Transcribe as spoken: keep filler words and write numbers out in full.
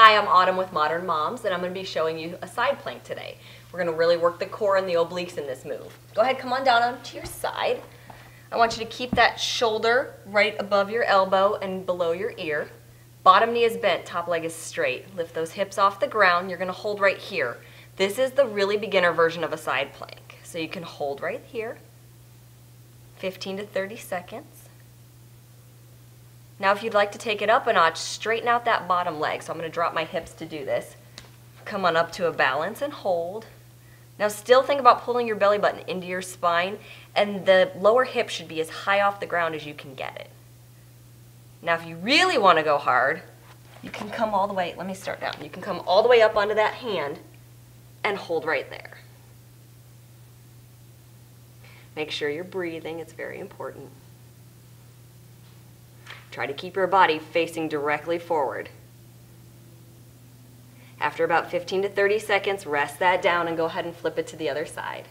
Hi, I'm Autumn with Modern Moms, and I'm going to be showing you a side plank today. We're going to really work the core and the obliques in this move. Go ahead, come on down onto your side. I want you to keep that shoulder right above your elbow and below your ear. Bottom knee is bent, top leg is straight. Lift those hips off the ground. You're going to hold right here. This is the really beginner version of a side plank. So you can hold right here, fifteen to thirty seconds. Now if you'd like to take it up a notch, straighten out that bottom leg. So I'm going to drop my hips to do this. Come on up to a balance and hold. Now still think about pulling your belly button into your spine, and the lower hip should be as high off the ground as you can get it. Now if you really want to go hard, you can come all the way, let me start down, you can come all the way up onto that hand and hold right there. Make sure you're breathing, it's very important. Try to keep your body facing directly forward. After about fifteen to thirty seconds, rest that down and go ahead and flip it to the other side.